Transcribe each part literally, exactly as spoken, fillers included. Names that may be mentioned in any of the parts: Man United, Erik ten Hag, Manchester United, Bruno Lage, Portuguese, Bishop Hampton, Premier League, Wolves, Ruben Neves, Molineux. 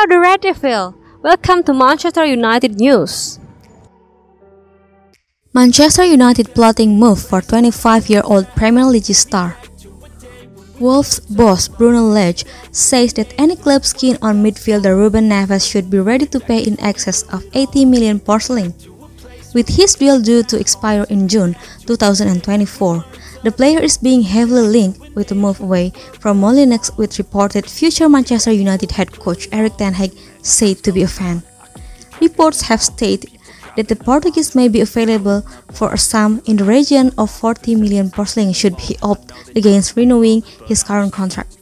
Hello, the Red Devil. Welcome to Manchester United News. Manchester United plotting move for twenty-five-year-old Premier League star. Wolves boss Bruno Lage says that any club keen on midfielder Ruben Neves should be ready to pay in excess of eighty million pounds. With his deal due to expire in June two thousand twenty-four, the player is being heavily linked with a move away from Molineux, with reported future Manchester United head coach Erik ten Hag said to be a fan. Reports have stated that the Portuguese may be available for a sum in the region of forty million pounds should he opt against renewing his current contract.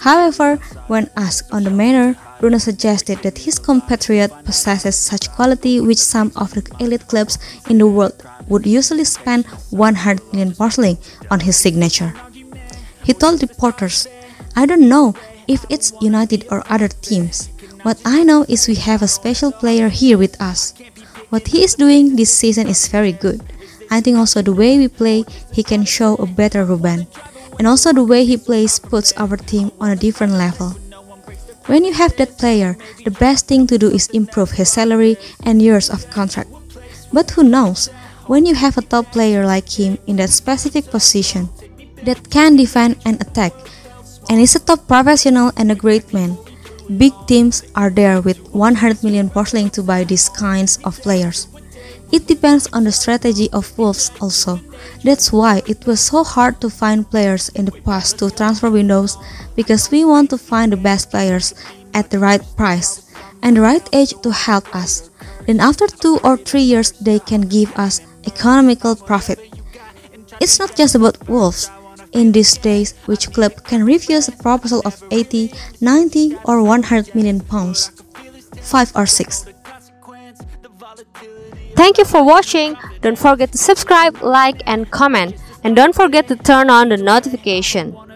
However, when asked on the manner, Bruno suggested that his compatriot possesses such quality which some of the elite clubs in the world would usually spend one hundred million pounds on his signature. He told reporters, "I don't know if it's United or other teams. What I know is we have a special player here with us. What he is doing this season is very good. I think also the way we play, he can show a better Ruben. And also the way he plays puts our team on a different level. When you have that player, the best thing to do is improve his salary and years of contract. But who knows, when you have a top player like him in that specific position, that can defend and attack, and is a top professional and a great man, big teams are there with one hundred million pounds to buy these kinds of players. It depends on the strategy of Wolves also. That's why it was so hard to find players in the past two transfer windows, because we want to find the best players at the right price and the right age to help us. Then after two or three years they can give us economical profit. It's not just about Wolves. In these days, which club can refuse a proposal of eighty, ninety or one hundred million pounds? five or six. Thank you for watching. Don't forget to subscribe, like and comment, and don't forget to turn on the notification.